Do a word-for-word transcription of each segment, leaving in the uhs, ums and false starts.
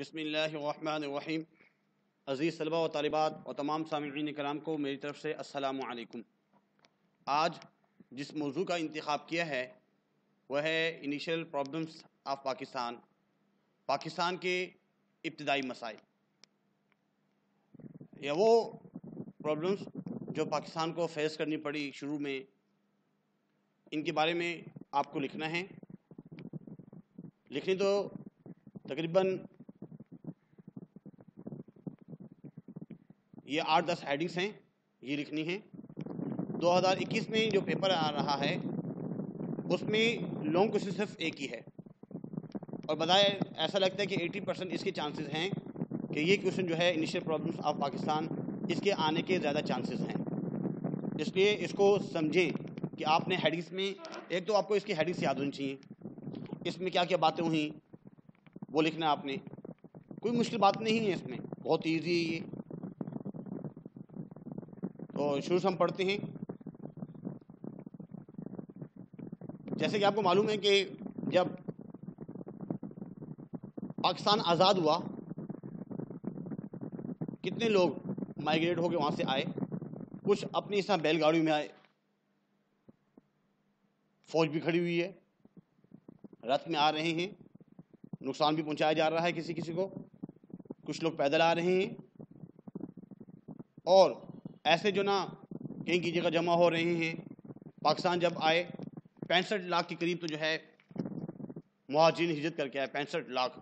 बिस्मिल्लाहिर्रहमानिर्रहीम। अज़ीज़ तलबा व तालिबात और तमाम सामईन कराम को मेरी तरफ़ से अस्सलामु अलैकुम। आज जिस मौजू का इंतख़ाब किया है वह है initial problems of Pakistan, Pakistan के इब्तदाई मसाइल, या वो प्रॉब्लम्स जो पाकिस्तान को फेस करनी पड़ी शुरू में, इनके बारे में आपको लिखना है। लिखनी तो तकरीबन ये आठ दस हेडिंग्स हैं, ये लिखनी है। दो हज़ार इक्कीस में जो पेपर आ रहा है उसमें लॉन्ग क्वेश्चन सिर्फ एक ही है, और बताए ऐसा लगता है कि अस्सी परसेंट इसके चांसेस हैं कि ये क्वेश्चन जो है इनिशियल प्रॉब्लम्स ऑफ पाकिस्तान, इसके आने के ज़्यादा चांसेस हैं। इसलिए इसको समझें कि आपने हेडिंग्स में एक तो आपको इसकी हेडिंग्स याद होनी चाहिए, इसमें क्या क्या बातें हुई वो लिखना आपने। कोई मुश्किल बात नहीं है इसमें, बहुत ईजी है ये। तो शुरू से हम पढ़ते हैं। जैसे कि आपको मालूम है कि जब पाकिस्तान आज़ाद हुआ कितने लोग माइग्रेट होकर वहाँ से आए, कुछ अपनी इस तरह बैलगाड़ी में आए, फौज भी खड़ी हुई है, रथ में आ रहे हैं, नुकसान भी पहुँचाया जा रहा है किसी किसी को, कुछ लोग पैदल आ रहे हैं, और ऐसे जो ना कहीं की जगह जमा हो रहे हैं। पाकिस्तान जब आए पैंसठ लाख के करीब तो जो है मुहाजिर हिजरत करके आए, पैंसठ लाख।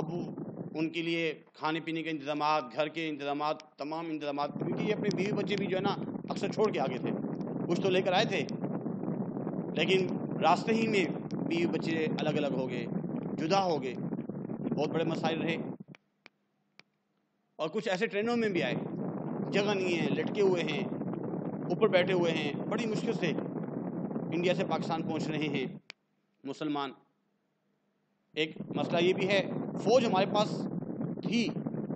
अब उनके लिए खाने पीने के इंतजाम, घर के इंतजाम, तमाम इंतजाम, क्योंकि ये अपने बीवी बच्चे भी जो है ना अक्सर छोड़ के आ गए थे, कुछ तो लेकर आए थे लेकिन रास्ते ही में बीवी बच्चे अलग अलग हो गए, जुदा हो गए, बहुत बड़े मसाइल रहे। और कुछ ऐसे ट्रेनों में भी आए, जगह नहीं है, लटके हुए हैं, ऊपर बैठे हुए हैं, बड़ी मुश्किल से इंडिया से पाकिस्तान पहुंच रहे हैं मुसलमान। एक मसला ये भी है, फ़ौज हमारे पास थी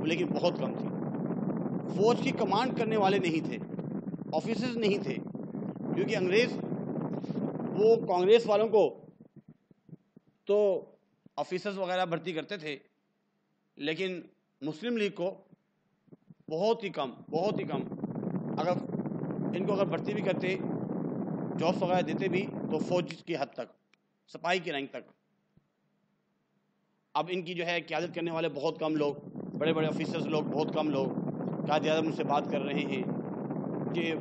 लेकिन बहुत कम थी, फ़ौज की कमांड करने वाले नहीं थे, ऑफिसर्स नहीं थे, क्योंकि अंग्रेज़ वो कांग्रेस वालों को तो ऑफिसर्स वगैरह भर्ती करते थे, लेकिन मुस्लिम लीग को बहुत ही कम, बहुत ही कम। अगर इनको अगर भर्ती भी करते, जॉब्स वगैरह देते भी, तो फौज की हद तक, सिपाही की रैंक तक। अब इनकी जो है क़यादत करने वाले बहुत कम लोग, बड़े बड़े ऑफिसर्स लोग बहुत कम लोग। कायदे आज़म मुझसे बात कर रहे हैं कि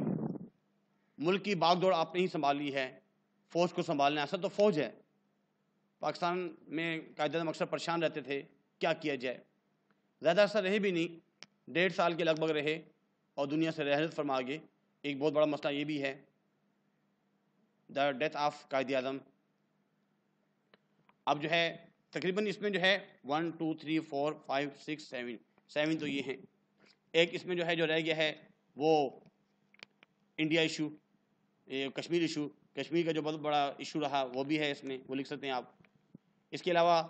मुल्क की बागडोर आपने ही संभाली है, फ़ौज को संभालना है, असल तो फ़ौज है। पाकिस्तान में कायदे आज़म अक्सर परेशान रहते थे क्या किया जाए, ज़्यादा असर रहे भी नहीं, डेढ़ साल के लगभग रहे और दुनिया से रहलत फरमा गए। एक बहुत बड़ा मसला ये भी है, द डेथ ऑफ कायदे आज़म। अब जो है तकरीबन इसमें जो है one two three four five six seven seven तो ये हैं। एक इसमें जो है जो रह गया है वो India issue, Kashmir issue, Kashmir का जो बहुत बड़ा इशू रहा वो भी है इसमें, वो लिख सकते हैं आप। इसके अलावा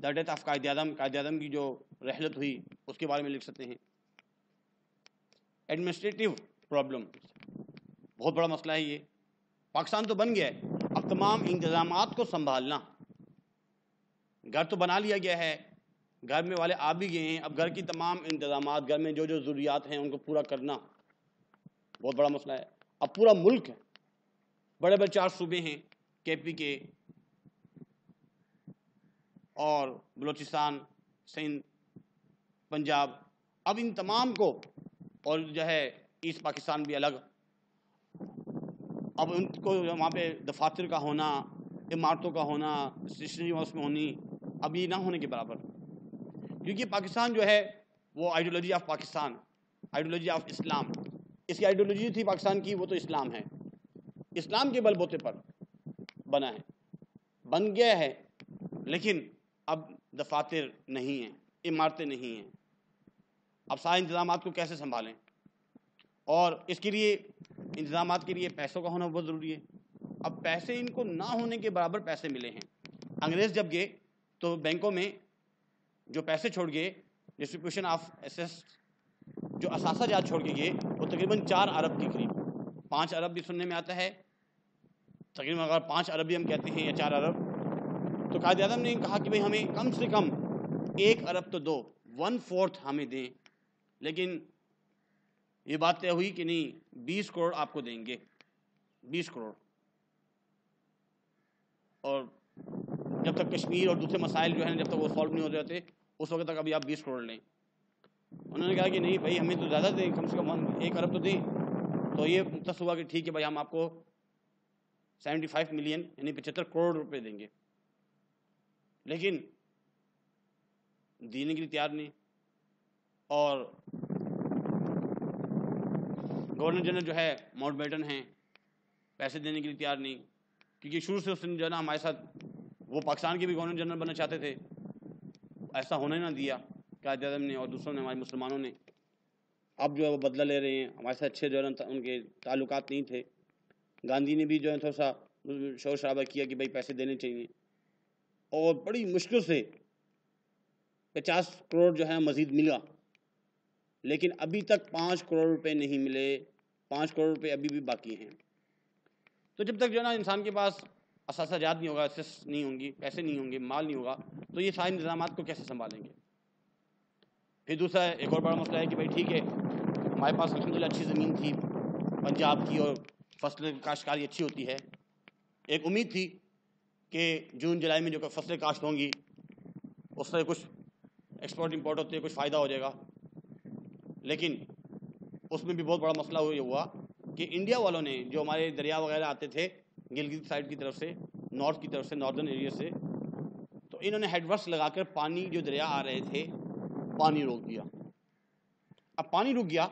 द डेथ ऑफ कायदे आज़म, कायदे आज़म की जो रहलत हुई उसके बारे में लिख सकते हैं। एडमिनिस्ट्रेटिव प्रॉब्लम, बहुत बड़ा मसला है ये। पाकिस्तान तो बन गया है, अब तमाम इंतजाम को संभालना। घर तो बना लिया गया है, घर में वाले आ भी गए हैं, अब घर की तमाम इंतजाम, घर में जो जो ज़रूरियात हैं उनको पूरा करना बहुत बड़ा मसला है। अब पूरा मुल्क है, बड़े बड़े चार सूबे हैं, के पी के और बलूचिस्तान, सिंध, पंजाब, अब इन तमाम को, और जो है ईस्ट पाकिस्तान भी अलग, अब उनको वहाँ पे दफातर का होना, इमारतों का होना, स्टेशनरी उसमें होनी, अब ये ना होने के बराबर। क्योंकि पाकिस्तान जो है वो ideology of Pakistan, ideology of Islam, इसकी आइडियोलॉजी थी पाकिस्तान की, वो तो इस्लाम है, इस्लाम के बलबूते पर बना है, बन गया है, लेकिन अब दफातर नहीं हैं, इमारतें नहीं हैं। अब सारे इंतजाम को कैसे संभालें, और इसके लिए इंतजाम के लिए पैसों का होना बहुत ज़रूरी है। अब पैसे इनको ना होने के बराबर पैसे मिले हैं। अंग्रेज़ जब गए तो बैंकों में जो पैसे छोड़ गए, डिस्ट्रीब्यूशन ऑफ एसेस, जो असासा जात छोड़ के गए वो तकरीबन चार अरब के करीब, पाँच अरब भी सुनने में आता है, तकरीबन अगर पाँच अरब भी हम कहते हैं या चार अरब। तो कायदे आज़म ने कहा कि भाई हमें कम से कम एक अरब तो दो, वन फोर्थ हमें दें। लेकिन ये बात तय हुई कि नहीं बीस करोड़ आपको देंगे, बीस करोड़, और जब तक कश्मीर और दूसरे मसाइल जो है ना जब तक वो सॉल्व नहीं हो जाते उस वक्त तक अभी आप बीस करोड़ लें। उन्होंने कहा कि नहीं भाई हमें तो ज़्यादा दें, कम से कम एक अरब तो दें। तो ये मुतस हुआ कि ठीक है भाई हम आपको पचहत्तर मिलियन यानी पचहत्तर करोड़ रुपए देंगे। लेकिन देने के लिए तैयार नहीं, और गवर्नर जनरल जो है माउंटबेटन हैं पैसे देने के लिए तैयार नहीं, क्योंकि शुरू से उसने जो है ना हमारे साथ वो पाकिस्तान के भी गवर्नर जनरल बनना चाहते थे, ऐसा होने ना दिया कायद अजम ने और दूसरों ने, हमारे मुसलमानों ने। अब जो है वो बदला ले रहे हैं, हमारे साथ अच्छे जो है ना उनके ताल्लुकात नहीं थे। गांधी ने भी जो है थोड़ा सा शोर शराबा किया कि भाई पैसे देने चाहिए, और बड़ी मुश्किल से पचास करोड़ जो है मज़ीद मिला, लेकिन अभी तक पाँच करोड़ रुपए नहीं मिले, पाँच करोड़ रुपए अभी भी बाकी हैं। तो जब तक जो है ना इंसान के पास असासाजात नहीं होगा, असेस नहीं होंगी, पैसे नहीं होंगे, माल नहीं होगा, तो ये सारे निज़ाम को कैसे संभालेंगे। फिर दूसरा एक और बड़ा मसला है कि भाई ठीक है हमारे पास अल्हम्दुलिल्लाह अच्छी ज़मीन थी पंजाब की और फसल काश्तकारी अच्छी होती है, एक उम्मीद थी कि जून जुलाई में जो फसलें काश्त होंगी उससे कुछ एक्सपोर्ट इम्पोर्ट होते कुछ फ़ायदा हो जाएगा। लेकिन उसमें भी बहुत बड़ा मसला ये हुआ कि इंडिया वालों ने जो हमारे दरिया वगैरह आते थे गिलगित साइड की तरफ से, नॉर्थ की तरफ से, नॉर्दर्न एरिया से, तो इन्होंने हेडवर्स लगाकर पानी जो दरिया आ रहे थे पानी रोक दिया। अब पानी रुक गया,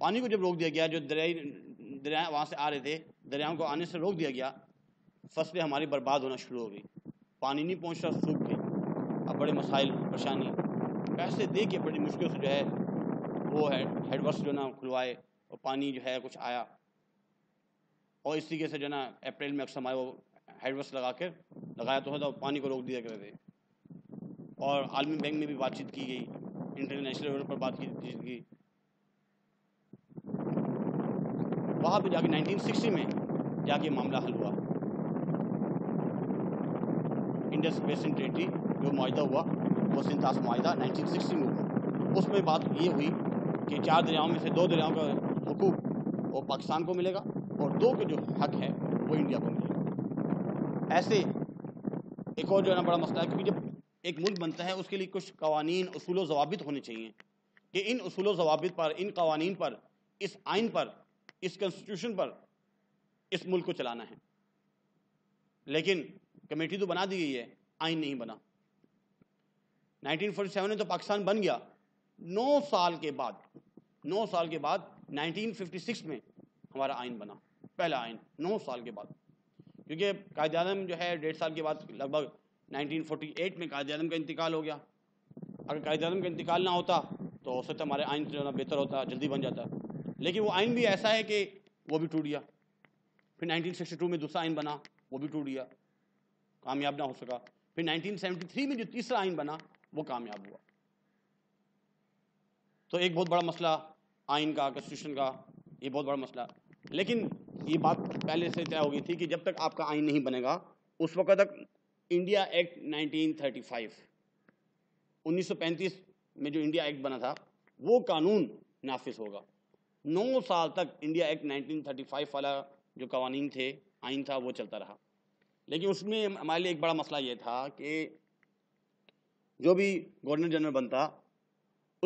पानी को जब रोक दिया गया, जो दरियाई दरिया वहाँ से आ रहे थे दरियाओं को आने से रोक दिया गया, फसलें हमारी बर्बाद होना शुरू हो गई, पानी नहीं पहुँच रहा, सूख गई। अब बड़े मसाइल, परेशानी, पैसे दे के बड़ी मुश्किल से जो है वो है हेडवर्स जो ना खुलवाए और पानी जो है कुछ आया, और इस तरीके से जो ना अप्रैल में अक्सर हमारे वो हेडवर्स लगा कर लगाया तो होता, पानी को रोक दिया करते। और आलमी बैंक में भी बातचीत की गई, इंटरनेशनल लेवल पर बातचीत की गई, वहाँ पर जाके नाइनटीन सिक्सटी में जाके मामला हल हुआ, इंडस बेसिन ट्रीटी जो मुआहदा हुआ वो सिंतास मुआहदा नाइनटीन सिक्सटी में हुआ। उसमें बात ये हुई कि चार दरियाओं में से दो दरियाओं का हुकूक वो पाकिस्तान को मिलेगा और दो के जो हक है वो इंडिया को मिलेगा। ऐसे एक और जो है ना बड़ा मसला है, क्योंकि जब एक मुल्क बनता है उसके लिए कुछ कवानीन, उसूल जवाबित होने चाहिए कि इन उसूल जवाबित पर, इन कवानीन पर, इस आइन पर, इस कॉन्स्टिट्यूशन पर इस मुल्क को चलाना है। लेकिन कमेटी तो बना दी गई है, आइन नहीं बना। नाइनटीन फोर्टी सेवन में तो पाकिस्तान बन गया, नौ साल के बाद नौ साल के बाद नाइनटीन फिफ्टी सिक्स में हमारा आइन बना, पहला आइन नौ साल के बाद, क्योंकि कायदे आज़म जो है डेढ़ साल के बाद लगभग नाइनटीन फोर्टी एट में कायदे आज़म का इंतकाल हो गया। अगर कायदे आज़म का इंतकाल ना होता तो हो सकता हमारे आइन जो है ना बेहतर होता, जल्दी बन जाता, लेकिन वो आइन भी ऐसा है कि वो भी टूट गया। फिर नाइनटीन सिक्सटी टू में दूसरा आइन बना, वो भी टूट गया, कामयाब ना हो सका। फिर नाइनटीन सेवेंटी थ्री में जो तीसरा आइन बना वो कामयाब हुआ। तो एक बहुत बड़ा मसला आइन का, कॉन्स्टिट्यूशन का, ये बहुत बड़ा मसला। लेकिन ये बात पहले से तय हो गई थी कि जब तक आपका आइन नहीं बनेगा उस वक्त तक India act nineteen thirty five उन्नीस सौ पैंतीस में जो इंडिया एक्ट बना था वो कानून नाफिज होगा। नौ साल तक India act nineteen thirty five वाला जो कवानीन थे, आइन था, वो चलता रहा। लेकिन उसमें हमारे लिए एक बड़ा मसला ये था कि जो भी गवर्नर जनरल बनता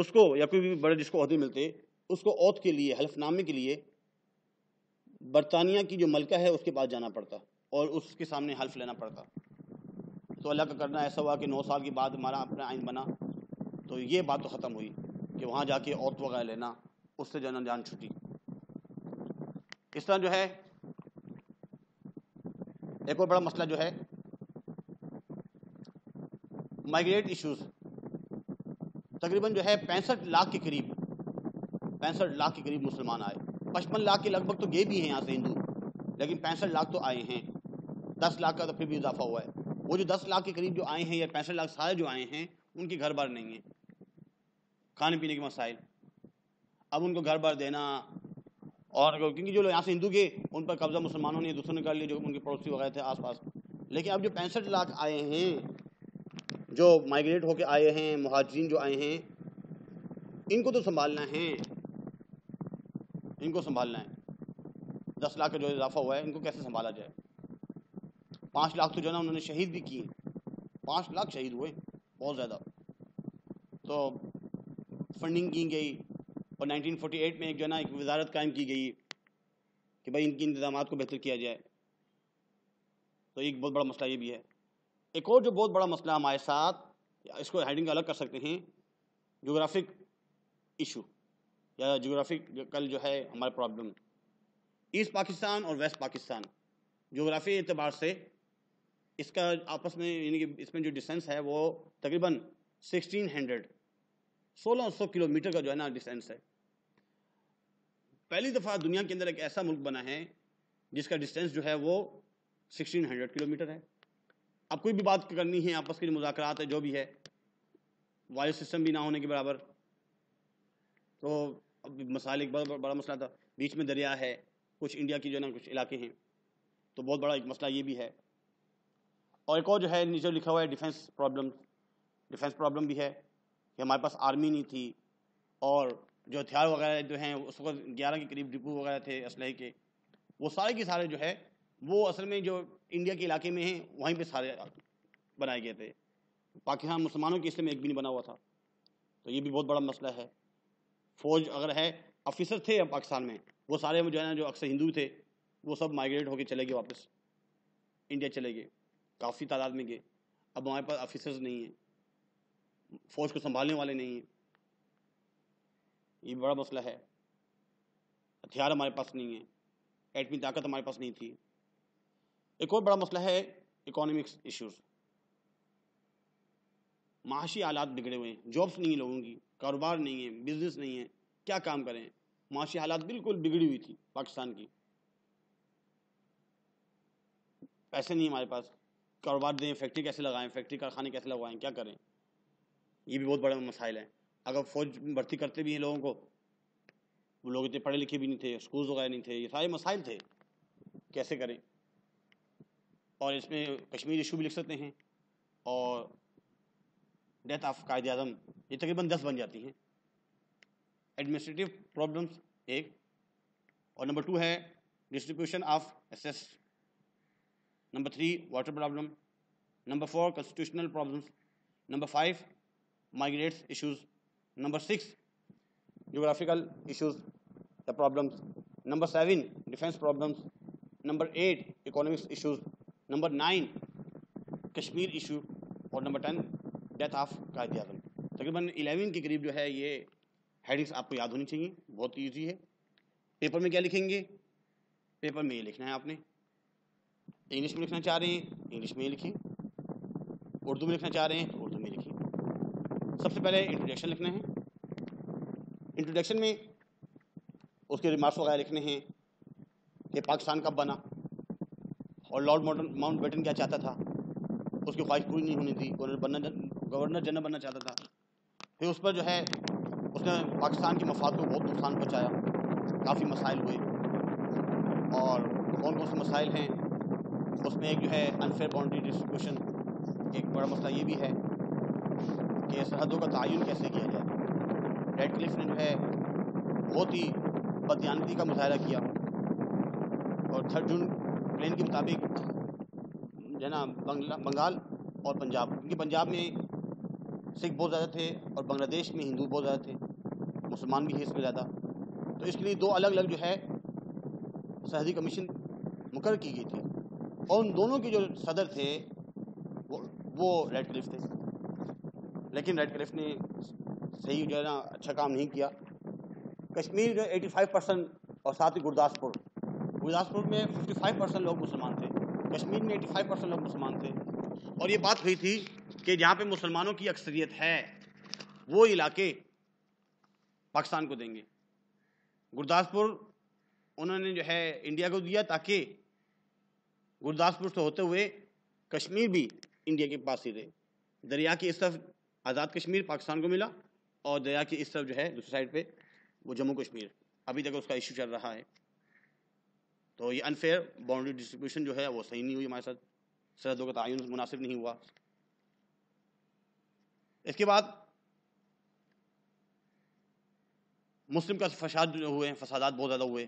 उसको या कोई भी बड़े जिसको अहदे मिलते उसको औथ के लिए, हलफनामे के लिए बरतानिया की जो मलका है उसके पास जाना पड़ता और उसके सामने हल्फ लेना पड़ता। तो अल्लाह का करना ऐसा हुआ कि नौ साल के बाद हमारा अपना आइन बना, तो ये बात तो ख़त्म हुई कि वहाँ जाके औथ वगैरह लेना, उससे जाना जान छुटी। इस तरह जो है एक और बड़ा मसला जो है माइग्रेट इश्यूज़, तकरीबन जो है पैंसठ लाख के करीब पैंसठ लाख के करीब मुसलमान आए, पचपन लाख के लगभग तो गए भी हैं यहाँ से हिंदू, लेकिन पैंसठ लाख तो आए हैं, दस लाख का तो फिर भी इजाफा हुआ है। वो जो दस लाख के करीब जो आए हैं या पैंसठ लाख सारे जो आए हैं उनके घर बार नहीं है, खाने पीने के मसाइल, अब उनको घर बार देना, और क्योंकि जो लोग यहाँ से हिंदू गए उन पर कब्जा मुसलमानों ने दूसरों ने कर लिया जो उनके पड़ोसी वगैरह थे आसपास। लेकिन अब जो पैंसठ लाख आए हैं जो माइग्रेट होके आए हैं, मुहाजिरीन जो आए हैं, इनको तो संभालना है, इनको संभालना है। दस लाख का जो इजाफा हुआ है इनको कैसे संभाला जाए? पाँच लाख तो जो ना उन्होंने शहीद भी किए, पाँच लाख शहीद हुए, बहुत ज़्यादा। तो फंडिंग की गई और नाइनटीन फोर्टी एट में एक जो है ना एक वजारत कायम की गई कि भाई इनकी इंतजाम को बेहतर किया जाए। तो एक बहुत बड़ा मसला ये भी है। एक और जो बहुत बड़ा मसला हमारे साथ, इसको हेडिंग का अलग कर सकते हैं, जोग्राफिक इशू या जोग्राफिक कल जो है हमारा प्रॉब्लम, ईस्ट पाकिस्तान और वेस्ट पाकिस्तान जोग्राफी एतबार से इसका आपस में यानी कि इसमें जो डिस्टेंस है वो तकरीबन सिक्सटीन हंड्रेड सोलह सौ किलोमीटर का जो है ना डिस्टेंस है। पहली दफ़ा दुनिया के अंदर एक ऐसा मुल्क बना है जिसका डिस्टेंस जो है वो सिक्सटीन हंड्रेड किलोमीटर है। अब कोई भी बात करनी है, आपस के जो मुज़ाकरात है, जो भी है, वायु सिस्टम भी ना होने के बराबर। तो अब मसाले एक बड़ा बड़ा मसला था, बीच में दरिया है, कुछ इंडिया की जो है ना कुछ इलाके हैं, तो बहुत बड़ा एक मसला ये भी है। और एक और जो है नीचे लिखा हुआ है डिफेंस प्रॉब्लम, डिफेंस प्रॉब्लम भी है कि हमारे पास आर्मी नहीं थी और जो हथियार वगैरह जो हैं उस वक्त ग्यारह के करीब डिपो वगैरह थे असलहे के, वो सारे के सारे जो है वो असल में जो इंडिया के इलाके में हैं वहीं पे सारे बनाए गए थे। पाकिस्तान मुसलमानों के इसलिए में एक भी नहीं बना हुआ था, तो ये भी बहुत बड़ा मसला है। फ़ौज अगर है, ऑफिसर थे पाकिस्तान में, वो सारे जो है ना जो अक्सर हिंदू थे वो सब माइग्रेट होके चले गए, वापस इंडिया चले गए, काफ़ी तादाद में गए। अब हमारे पास ऑफिसर्स नहीं हैं, फौज को संभालने वाले नहीं हैं, ये बड़ा मसला है। हथियार हमारे पास नहीं है, एटमी ताकत हमारे पास नहीं थी। एक और बड़ा मसला है इकोनॉमिक्स इश्यूज, माशी हालात बिगड़े हुए हैं, जॉब्स नहीं है लोगों की, कारोबार नहीं है, बिजनेस नहीं है, क्या काम करें? माशी हालात बिल्कुल बिगड़ी हुई थी पाकिस्तान की, पैसे नहीं हमारे पास, कारोबार दें, फैक्ट्री कैसे लगाएं, फैक्ट्री कारखाने कैसे लगवाएं, क्या करें? ये भी बहुत बड़ा मसाइल है। अगर फौज भर्ती करते भी हैं लोगों को, वो लोग इतने पढ़े लिखे भी नहीं थे, स्कूल्स वगैरह नहीं थे, ये सारे मसाइल थे, कैसे करें? और इसमें कश्मीर इशू भी लिख सकते हैं और डेथ ऑफ कायदे आज़म, ये तकरीबन दस बन जाती हैं। एडमिनिस्ट्रेटिव प्रॉब्लम्स एक, और नंबर टू है डिस्ट्रीब्यूशन ऑफ एसेस, number three water problem, number four constitutional problems, number five migrants issues, number six geographical issues या problems, number seven defence problems, number eight economics issues, number nine Kashmir issue, और number ten death of Quaid-e Azam. तकरीबन eleven के करीब जो है ये headings आपको याद होनी चाहिए, बहुत ईजी है। पेपर में क्या लिखेंगे? पेपर में ये लिखना है आपने। इंग्लिश में लिखना चाह रहे हैं, इंग्लिश में ये लिखिए, उर्दू में लिखना चाह रहे हैं, उर्दू में लिखिए। सबसे पहले इंट्रोडक्शन लिखना है, इंट्रोडक्शन में उसके रिमार्क्स वगैरह लिखने हैं कि पाकिस्तान कब बना और लॉर्ड माउंटबेटन क्या चाहता था, उसकी ख्वाहिश पूरी नहीं होनी थी, गवर्नर जनरल बनना चाहता था, फिर उस पर जो है उसने पाकिस्तान के मफाद को बहुत नुकसान पहुँचाया, काफ़ी मसाइल हुए। और कौन कौन से मसाइल हैं? उसमें एक जो है अनफेयर बाउंड्री डिस्ट्रीब्यूशन, एक बड़ा मसला ये भी है कि सरहदों का तयन कैसे किया जाए। रेडक्लिफ ने जो है बहुत ही बदयानती का मुजाहरा किया और थर्ड जून प्लान के मुताबिक जना बंगाल और पंजाब, क्योंकि पंजाब में सिख बहुत ज़्यादा थे और बांग्लादेश में हिंदू बहुत ज़्यादा थे, मुसलमान भी थे इसमें ज़्यादा, तो इसके लिए दो अलग अलग जो है सरहदी कमीशन मुकर्रर की गई थी और उन दोनों के जो सदर थे वो वो रेडक्लिफ थे। लेकिन रेडक्लिफ ने सही जो है ना अच्छा काम नहीं किया। कश्मीर जो पचासी परसेंट और साथ ही गुरदासपुर, गुरदासपुर में पचपन परसेंट लोग मुसलमान थे, कश्मीर में पचासी परसेंट लोग मुसलमान थे। और ये बात हुई थी कि जहाँ पे मुसलमानों की अक्सरियत है वो इलाके पाकिस्तान को देंगे। गुरदासपुर उन्होंने जो है इंडिया को दिया ताकि गुरदासपुर से होते हुए कश्मीर भी इंडिया के पास ही रहे। दरिया की इस तरफ आज़ाद कश्मीर पाकिस्तान को मिला और दरिया की इस तरफ जो है दूसरी साइड पे वो जम्मू कश्मीर, अभी तक उसका इशू चल रहा है। तो ये अनफेयर बाउंड्री डिस्ट्रीब्यूशन जो है वो सही नहीं हुई हमारे साथ, सरहदों का तयन मुनासिब नहीं हुआ। इसके बाद मुस्लिम का फसाद हुए फसादात बहुत ज़्यादा हुए,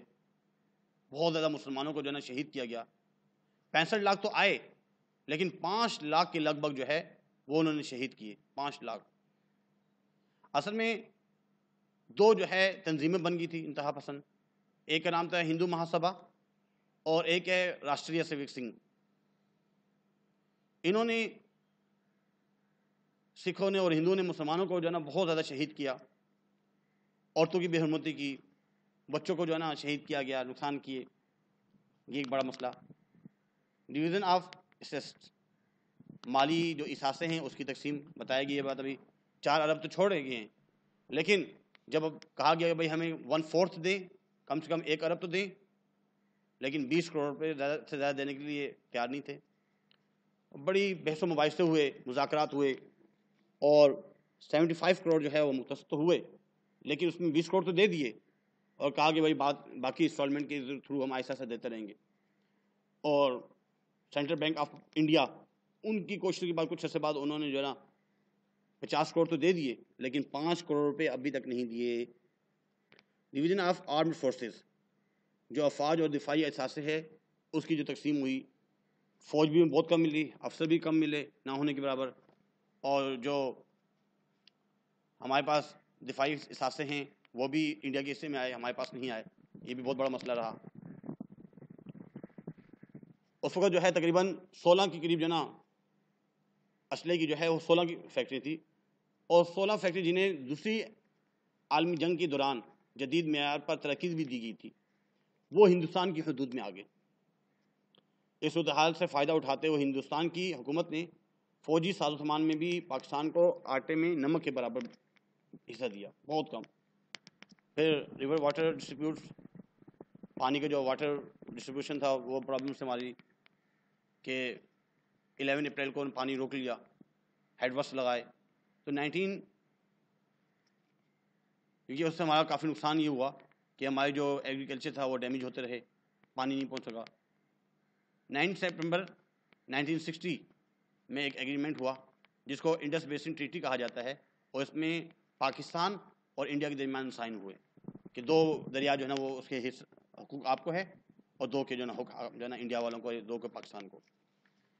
बहुत ज़्यादा मुसलमानों को जो है ना शहीद किया गया। पैंसठ लाख तो आए लेकिन पाँच लाख के लगभग जो है वो उन्होंने शहीद किए, पाँच लाख। असल में दो जो है तंजीमें बन गई थी इंतहा पसंद, एक का नाम था हिंदू महासभा और एक है राष्ट्रीय सेवक संघ। इन्होंने सिखों ने और हिंदुओं ने मुसलमानों को जो है ना बहुत ज़्यादा शहीद किया, औरतों की बेहरमती की, बच्चों को जो है ना शहीद किया गया, नुकसान किए, ये एक बड़ा मसला। डिवीज़न ऑफ एसेट्स, माली जो इसासे हैं उसकी तकसीम बताया गई। ये बात अभी चार अरब तो छोड़ गए हैं, लेकिन जब अब कहा गया कि भाई हमें वन फोर्थ दें, कम से कम एक अरब तो दें, लेकिन बीस करोड़ रुपये ज़्यादा से ज़्यादा देने के लिए तैयार नहीं थे। बड़ी बहसों मुबाइसे हुए, मुज़ाकरात हुए और पचहत्तर करोड़ जो है वो मुख्तस तो हुए, लेकिन उसमें बीस करोड़ तो दे दिए और कहा कि भाई बात बाकी इंस्टॉलमेंट के थ्रू हम ऐसा ऐसा देते रहेंगे। और सेंट्रल बैंक ऑफ इंडिया उनकी कोशिश के बाद कुछ अर्से बाद उन्होंने जो है ना पचास करोड़ तो दे दिए, लेकिन पाँच करोड़ रुपए अभी तक नहीं दिए। डिवीज़न ऑफ आर्म्ड फोर्सेस, जो अफवाज और दिफाई असासे है उसकी जो तकसीम हुई, फ़ौज भी बहुत कम मिली, अफसर भी कम मिले, ना होने के बराबर। और जो हमारे पास दिफाई असासे हैं वो भी इंडिया के हिस्से में आए, हमारे पास नहीं आए, ये भी बहुत बड़ा मसला रहा। उस वक्त जो है तकरीबन सोलह के करीब जो ना असले की जो है वो सोलह की फैक्ट्री थी, और सोलह फैक्ट्री जिन्हें दूसरी आलमी जंग के दौरान जदीद मेयार पर तरक्की भी दी गई थी, वो हिंदुस्तान की हदूद में आ गए। इस सूरत हाल से फ़ायदा उठाते हुए हिंदुस्तान की हुकूमत ने फ़ौजी साजो सामान में भी पाकिस्तान को आटे में नमक के बराबर हिस्सा दिया, बहुत कम। फिर रिवर वाटर डिस्ट्रीब्यूट, पानी का जो वाटर डिस्ट्रीब्यूशन था वो प्रॉब्लम से हमारी के इलेवन अप्रैल को पानी रोक लिया, हेडवर्स लगाए, तो नाइनटीन क्योंकि उससे हमारा काफ़ी नुकसान ये हुआ कि हमारे जो एग्रीकल्चर था वो डैमेज होते रहे, पानी नहीं पहुंच सका। नौ सितंबर नाइनटीन सिक्सटी में एक एग्रीमेंट हुआ जिसको इंडस बेसिन ट्रीटी कहा जाता है, और इसमें पाकिस्तान और इंडिया के दरमियान साइन हुए कि दो दरिया जो है ना वो उसके हकूक़ आपको है और दो के जो ना हक जो है ना इंडिया वालों को, दो के पाकिस्तान को।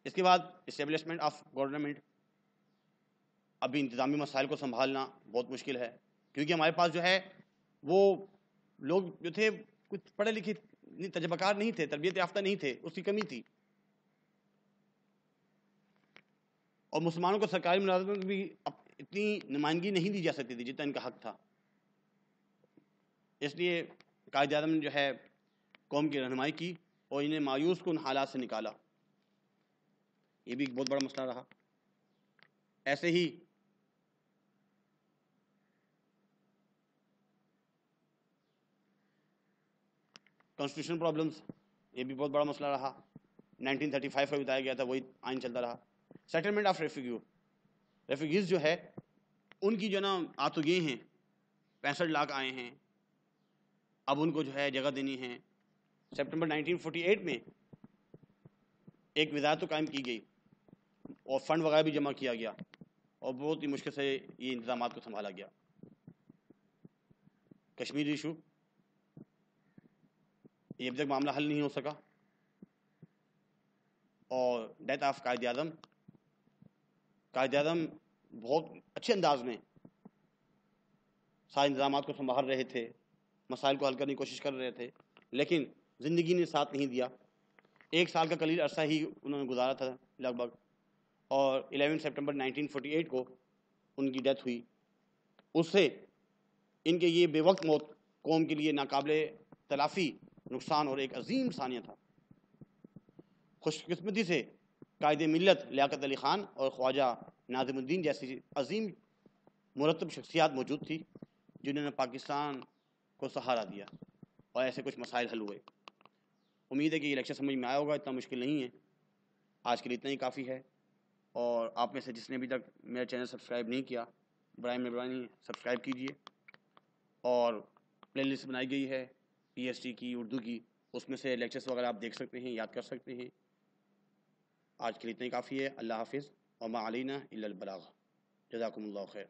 इसके बाद इस्टेब्लिशमेंट ऑफ गवर्नमेंट, अभी इंतज़ामी मसाइल को संभालना बहुत मुश्किल है क्योंकि हमारे पास जो है वो लोग जो थे कुछ पढ़े लिखे तजर्बाकार नहीं थे, तरबियत याफ्ता नहीं थे, उसकी कमी थी। और मुसलमानों को सरकारी मुलाजमत में भी इतनी नुमाइंदगी नहीं दी जा सकती थी जितना इनका हक था। इसलिए कायदे आज़म ने जो है कौम की रहनुमाई की और इन्हें मायूस को उन हालात से निकाला, ये भी एक बहुत बड़ा मसला रहा। ऐसे ही कॉन्स्टिट्यूशन प्रॉब्लम्स, ये भी बहुत बड़ा मसला रहा। नाइनटीन थर्टी फाइव का बताया गया था, वही आइन चलता रहा। सेटलमेंट ऑफ रेफ्यूजी, रेफ्यूजीज जो है उनकी जो ना आतुगे हैं, पैंसठ लाख आए हैं, अब उनको जो है जगह देनी है। सितंबर नाइनटीन फोर्टी एट में एक वजारत तो कायम की गई और फंड वगैरह भी जमा किया गया और बहुत ही मुश्किल से ये इंतजाम को संभाला गया। कश्मीर इशू, ये अब तक मामला हल नहीं हो सका। और डेथ ऑफ कायदे आज़म, कायदे आज़म बहुत अच्छे अंदाज में सारे इंतजाम को संभाल रहे थे, मसाइल को हल करने की कोशिश कर रहे थे, लेकिन ज़िंदगी ने साथ नहीं दिया। एक साल का कलील अरसा ही उन्होंने गुजारा था लगभग, और ग्यारह सितंबर नाइनटीन फोर्टी एट को उनकी डेथ हुई। उससे इनके ये बेवक्त मौत कौम के लिए नाकाबिले तलाफ़ी नुकसान और एक अजीम सानिया था। खुशकिस्मती से कायदे मिलत लियाकत अली खान और ख्वाजा नाजिमुद्दीन जैसी अजीम मुरतब शख्सियात मौजूद थी जिन्होंने पाकिस्तान को सहारा दिया और ऐसे कुछ मसाइल हल हुए। उम्मीद है कि ये लेक्चर समझ में आया होगा, इतना मुश्किल नहीं है। आज के लिए इतना ही काफ़ी है, और आप में से जिसने अभी तक मेरा चैनल सब्सक्राइब नहीं किया, बराए मेहरबानी सब्सक्राइब कीजिए। और प्लेलिस्ट बनाई गई है पीएसटी की, उर्दू की, उसमें से लेक्चर्स वगैरह आप देख सकते हैं, याद कर सकते हैं। आज के लिए इतना ही काफ़ी है। अल्लाह हाफिज़, वमा अलैना इल्लल बलाग। जज़ाकुमुल्लाह खैर।